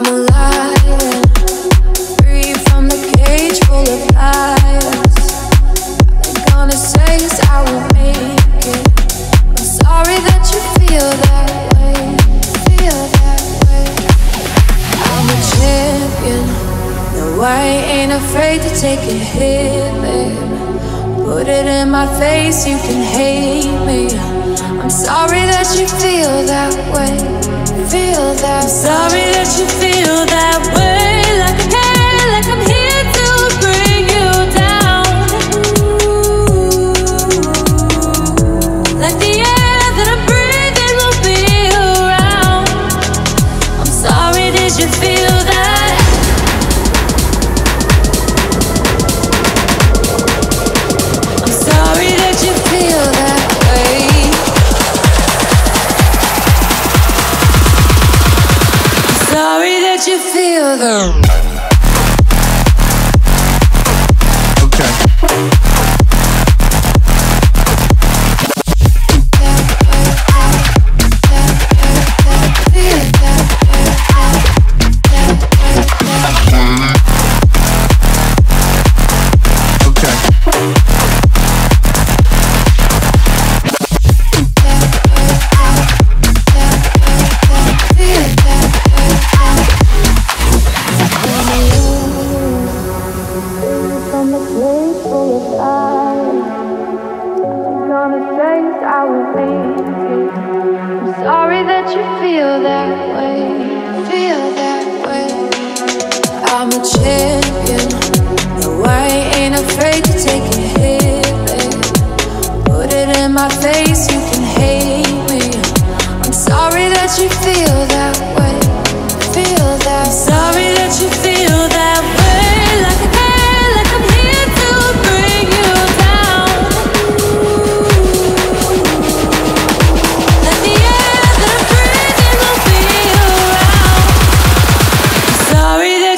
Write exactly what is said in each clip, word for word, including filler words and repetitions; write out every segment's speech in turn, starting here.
I'm a lion, free from the cage full of lions. All they're gonna say is I won't make it. I'm sorry that you feel that way, feel that way. I'm a champion, no I ain't afraid to take a hit, babe. Put it in my face, you can hate me. I'm sorry that you feel that way. Feel that. I'm sorry that you feel that way. Like I'm here, like I'm here to bring you down. Ooh. Like the air that I'm breathing will be around. I'm sorry that you feel that. I'm sorry that you feel that way. Sorry that you feel them. Okay. Okay.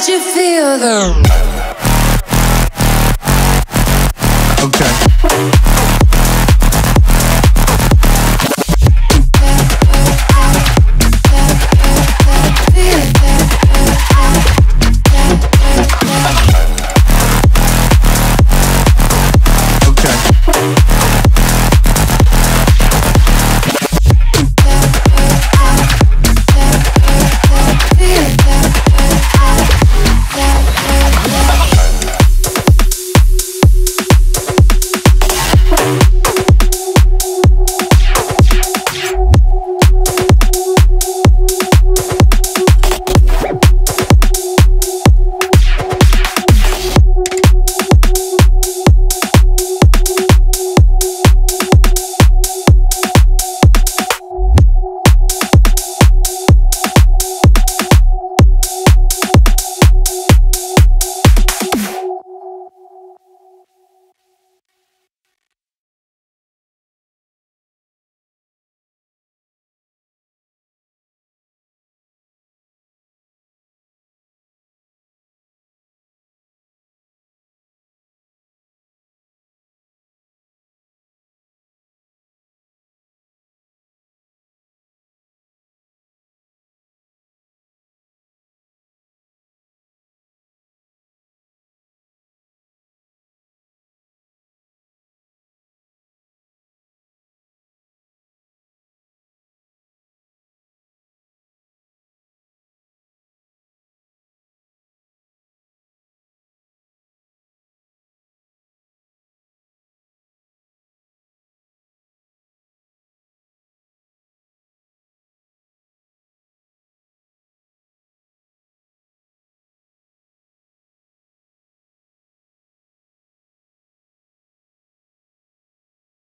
You feel them.